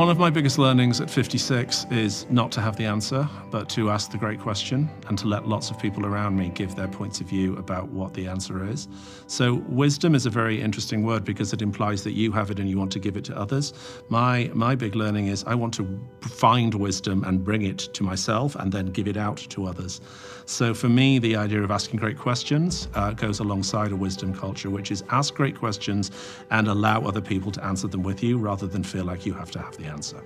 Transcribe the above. One of my biggest learnings at 56 is not to have the answer, but to ask the great question and to let lots of people around me give their points of view about what the answer is. So wisdom is a very interesting word because it implies that you have it and you want to give it to others. My big learning is I want to find wisdom and bring it to myself and then give it out to others. So for me, the idea of asking great questions goes alongside a wisdom culture, which is ask great questions and allow other people to answer them with you rather than feel like you have to have the answer.